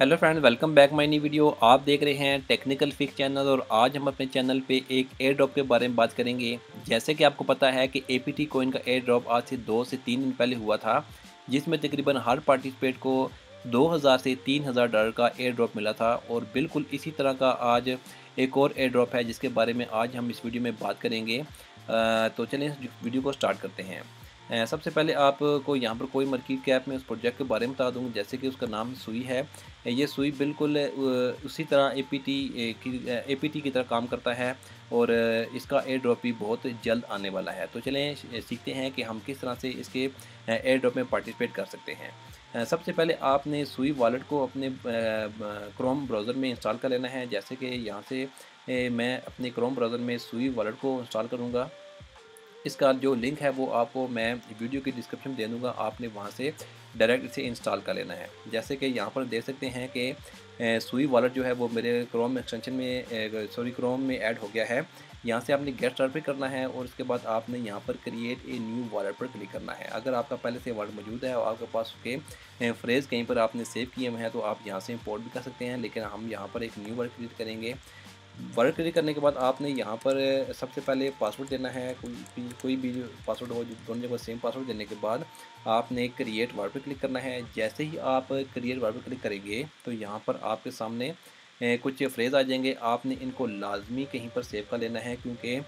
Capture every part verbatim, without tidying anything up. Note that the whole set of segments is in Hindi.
Hello friends, welcome back my new video. आप देख रहे हैं टेक्निकल फिक्स चैनल और आज हम अपने चैनल पे एक एयर ड्रॉप के बारे में बात करेंगे। जैसे कि आपको पता है कि एपीटी कॉइन का एयर ड्रॉप आज से दो से तीन दिन पहले हुआ था, जिसमें तकरीबन हर पार्टिसिपेट को दो हज़ार से तीन हज़ार डॉलर का एयर ड्रॉप मिला था। और बिल्कुल इसी तरह का आज एक और एयर ड्रॉप है जिसके बारे में आज हम इस वीडियो में बात करेंगे। तो चलिए वीडियो को स्टार्ट करते हैं। सबसे पहले आपको यहाँ पर कोई मार्केट कैप में उस प्रोजेक्ट के बारे में बता दूँगा, जैसे कि उसका नाम सुई है। ये सुई बिल्कुल उसी तरह एपीटी की एपीटी की तरह काम करता है और इसका एयर ड्रॉप भी बहुत जल्द आने वाला है। तो चलें सीखते हैं कि हम किस तरह से इसके एयर ड्रॉप में पार्टिसिपेट कर सकते हैं। सबसे पहले आपने सुई वॉलेट को अपने क्रोम ब्राउज़र में इंस्टॉल कर लेना है। जैसे कि यहाँ से मैं अपने क्रोम ब्राउज़र में सुई वॉलेट को इंस्टॉल करूँगा। इसका जो लिंक है वो आपको मैं वीडियो की डिस्क्रिप्शन दे दूँगा, आपने वहाँ से डायरेक्ट इसे इंस्टॉल कर लेना है। जैसे कि यहाँ पर देख सकते हैं कि सुई वॉलेट जो है वो मेरे क्रोम एक्सटेंशन में सॉरी क्रोम में ऐड हो गया है। यहाँ से आपने गेट स्टार्ट पे करना है और उसके बाद आपने यहाँ पर क्रिएट ए न्यू वॉलेट पर क्लिक करना है। अगर आपका पहले से वॉलेट मौजूद है और आपके पास उसके फ्रेज कहीं पर आपने सेव किए हुए हैं तो आप यहाँ से इंपोर्ट भी कर सकते हैं, लेकिन हम यहाँ पर एक न्यू वॉलेट क्रिएट करेंगे। वॉलेट क्रिएट करने के बाद आपने यहाँ पर सबसे पहले पासवर्ड देना है, कोई भी कोई भी पासवर्ड हो, दोनों जगह सेम पासवर्ड देने के बाद आपने क्रिएट वॉलेट पर क्लिक करना है। जैसे ही आप क्रिएट वॉलेट पर क्लिक करेंगे तो यहाँ पर आपके सामने कुछ फ्रेज आ जाएंगे। आपने इनको लाजमी कहीं पर सेव कर लेना है, क्योंकि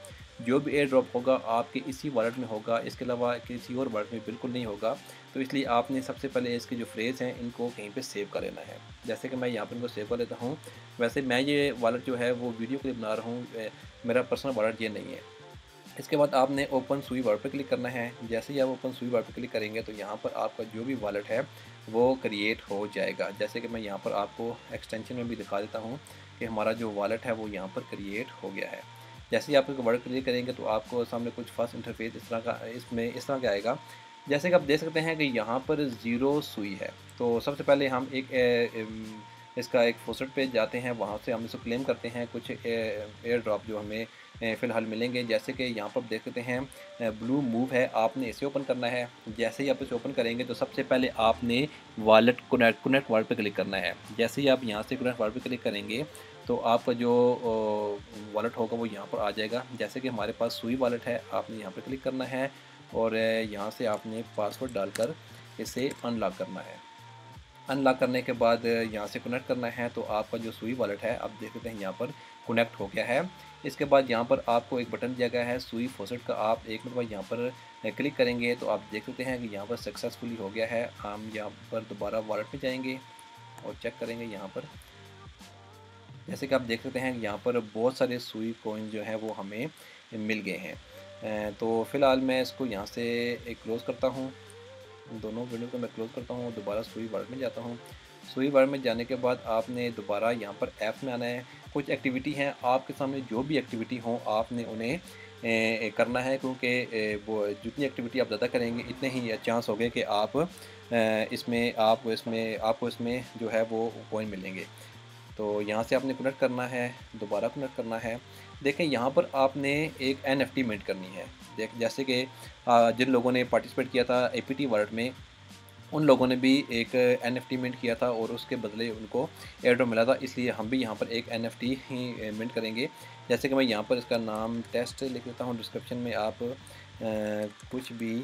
जो भी एयर ड्रॉप होगा आपके इसी वॉलेट में होगा, इसके अलावा किसी और वॉलेट में बिल्कुल नहीं होगा। तो इसलिए आपने सबसे पहले इसके जो फ्रेज हैं इनको कहीं पे सेव कर लेना है। जैसे कि मैं यहाँ पर इनको सेव कर लेता हूँ। वैसे मैं ये वॉलेट जो है वो वीडियो के लिए बना रहा हूँ, मेरा पर्सनल वॉलेट ये नहीं है। इसके बाद आपने ओपन सुई वॉलेट पर क्लिक करना है। जैसे ही आप ओपन सुई वॉलेट पर क्लिक करेंगे तो यहाँ पर आपका जो भी वॉलेट है वो क्रिएट हो जाएगा। जैसे कि मैं यहाँ पर आपको एक्सटेंशन में भी दिखा देता हूँ कि हमारा जो वॉलेट है वो यहाँ पर क्रिएट हो गया है। जैसे ही आप इसको वर्ड क्लियर करेंगे तो आपको सामने कुछ फर्स्ट इंटरफेस इस तरह का इसमें इस तरह का आएगा। जैसे कि आप देख सकते हैं कि यहाँ पर ज़ीरो सुई है। तो सबसे पहले हम एक ए, इसका एक फोसेट पे जाते हैं, वहाँ से हम इसको क्लेम करते हैं कुछ एयर ड्रॉप जो हमें फ़िलहाल मिलेंगे। जैसे कि यहाँ पर देख सकते हैं ब्लू मूव है, आपने इसे ओपन करना है। जैसे ही आप इसे ओपन करेंगे तो सबसे पहले आपने वॉलेट कनेक्ट कनेक्ट वॉलेट पर क्लिक करना है। जैसे ही आप यहाँ से कनेक्ट वॉलेट पर क्लिक करेंगे तो आपका जो वॉलेट होगा वो यहाँ पर आ जाएगा। जैसे कि हमारे पास सुई वॉलेट है, आपने यहाँ पर क्लिक करना है और यहाँ से आपने पासवर्ड डालकर इसे अनलॉक करना है। अनलॉक करने के बाद यहाँ से कनेक्ट करना है तो आपका जो सुई वॉलेट है आप देख सकते हैं यहाँ पर कनेक्ट हो गया है। इसके बाद यहाँ पर आपको एक बटन दिया गया है सुई फोसेट का, आप एक बार यहाँ पर क्लिक करेंगे तो आप देख सकते हैं कि यहाँ पर सक्सेसफुली हो गया है। हम यहाँ पर दोबारा वॉलेट पे जाएंगे और चेक करेंगे यहाँ पर। जैसे कि आप देख सकते हैं यहाँ पर बहुत सारे सुई कॉइन जो है वो हमें मिल गए हैं। तो फ़िलहाल मैं इसको यहाँ से क्लोज़ करता हूँ, दोनों वीडियो को मैं क्लोज़ करता हूँ। दोबारा सुई वॉलेट में जाता हूँ। सुई वॉलेट में जाने के बाद आपने दोबारा यहाँ पर ऐप में आना है। कुछ एक्टिविटी हैं आपके सामने, जो भी एक्टिविटी हो आपने उन्हें ए, करना है, क्योंकि वो जितनी एक्टिविटी आप ज़्यादा करेंगे इतने ही चांस हो गए कि आप ए, इसमें आप इसमें आपको इसमें जो है वो कॉइन मिलेंगे। तो यहाँ से आपने कनेक्ट करना है, दोबारा कनेक्ट करना है। देखें यहाँ पर आपने एक एन एफ टी मेंट करनी है। देख जैसे कि जिन लोगों ने पार्टिसिपेट किया था ए पी टी वर्ल्ड में उन लोगों ने भी एक एन एफ टी मेंट किया था और उसके बदले उनको एयर ड्रॉप मिला था, इसलिए हम भी यहाँ पर एक एन एफ टी ही मेंट करेंगे। जैसे कि मैं यहाँ पर इसका नाम टेस्ट लिख देता हूँ, डिस्क्रिप्शन में आप कुछ भी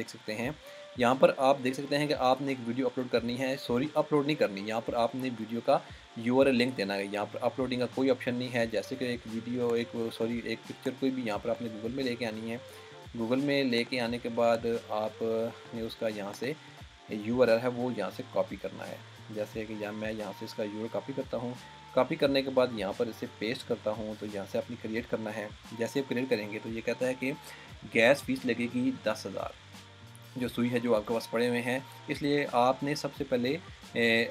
लिख सकते हैं। यहाँ पर आप देख सकते हैं कि आपने एक वीडियो अपलोड करनी है, सॉरी अपलोड नहीं करनी, यहाँ पर आपने वीडियो का यूआरएल लिंक देना है। यहाँ पर अपलोडिंग का कोई ऑप्शन नहीं है। जैसे कि एक वीडियो एक सॉरी एक पिक्चर कोई भी यहाँ पर आपने गूगल में लेके आनी है। गूगल में लेके आने के बाद आपने उसका यहाँ से यूआरएल है वो यहाँ से कॉपी करना है। जैसे कि यहाँ मैं यहाँ से इसका यूआरएल कॉपी करता हूँ। कॉपी करने के बाद यहाँ पर इसे पेस्ट करता हूँ। तो यहाँ से आपने क्रिएट करना है। जैसे आप क्रिएट करेंगे तो ये कहता है कि गैस फीस लगेगी दस हज़ार जो सुई है जो आपके पास पड़े हुए हैं, इसलिए आपने सबसे पहले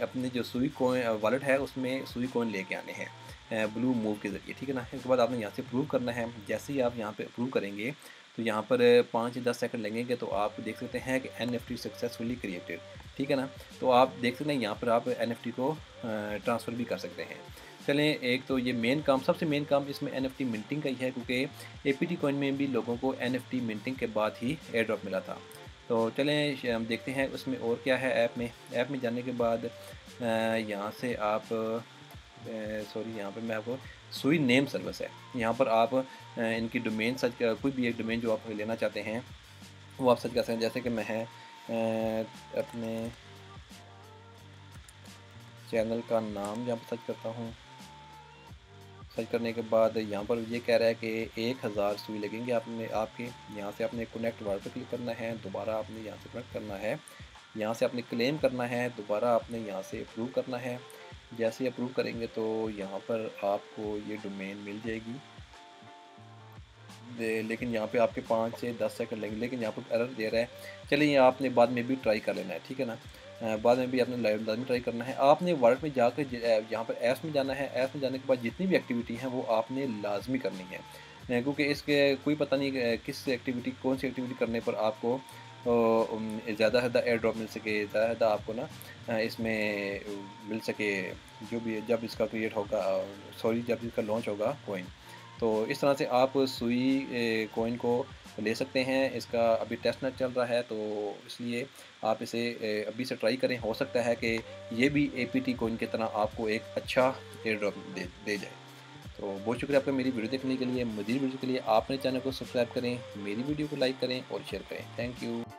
अपने जो सुई कॉइन वॉलेट है उसमें सुई कॉइन लेके आने हैं ब्लू मूव के ज़रिए, ठीक है ना। इसके बाद आपने यहाँ से अप्रूव करना है। जैसे ही आप यहाँ पे अप्रूव करेंगे तो यहाँ पर पाँच से दस सेकंड लगेंगे तो आप देख सकते हैं कि N F T successfully created, ठीक है ना। तो आप देख सकते हैं यहाँ पर आप एन एफ टी को ट्रांसफ़र भी कर सकते हैं। चलें, एक तो ये मेन काम, सबसे मेन काम इसमें एन एफ टी मिंटिंग का ही है, क्योंकि ए पी टी कॉइन में भी लोगों को एन एफ टी मिंटिंग के बाद ही एयर ड्रॉप मिला था। तो चलें हम देखते हैं उसमें और क्या है ऐप में। ऐप में जाने के बाद यहाँ से आप, सॉरी यहाँ पर मैं आपको सुई नेम सर्विस है, यहाँ पर आप इनकी डोमेन सर्च कर, कोई भी एक डोमेन जो आप लेना चाहते हैं वो आप सर्च कर सकते हैं। जैसे कि मैं है अपने चैनल का नाम यहाँ पर सर्च करता हूँ। सर्च करने के बाद यहाँ पर ये कह रहा है कि एक हज़ार सुई लगेंगे आपने आपके। यहाँ से आपने कनेक्ट वार्ड पर क्लिक करना है, दोबारा आपने यहाँ से कनेक्ट करना है, यहाँ से आपने क्लेम करना है, दोबारा आपने यहाँ से अप्रूव करना है। जैसे ही अप्रूव करेंगे तो यहाँ पर आपको ये डोमेन मिल जाएगी, लेकिन यहाँ पे आपके पाँच से दस सेकंड लगेंगे, लेकिन यहाँ पर एरर दे रहा है। चलिए आपने बाद में भी ट्राई कर लेना है, ठीक है ना, बाद में भी आपने लाइव लाइव ट्राई करना है। आपने वॉलेट में जाकर यहाँ पर ऐप में जाना है। ऐप में जाने के बाद जितनी भी एक्टिविटी हैं वो आपने लाजमी करनी है, क्योंकि इसके कोई पता नहीं किस एक्टिविटी, कौन सी एक्टिविटी करने पर आपको ज़्यादा ज़्यादा एयर ड्रॉप मिल सके, ज़्यादा ज़्यादा आपको ना इसमें मिल सके, जो भी जब इसका क्रिएट होगा, सॉरी जब इसका लॉन्च होगा कॉइन। तो इस तरह से आप सुई कॉइन को ले सकते हैं। इसका अभी टेस्ट नेट चल रहा है, तो इसलिए आप इसे अभी से ट्राई करें। हो सकता है कि ये भी एपीटी कॉइन की तरह आपको एक अच्छा एयर ड्रॉप दे दे जाए। तो बहुत शुक्रिया आपका मेरी वीडियो देखने के लिए। मज़ीद वीडियो के लिए आप मेरे चैनल को सब्सक्राइब करें, मेरी वीडियो को लाइक करें और शेयर करें। Thank you.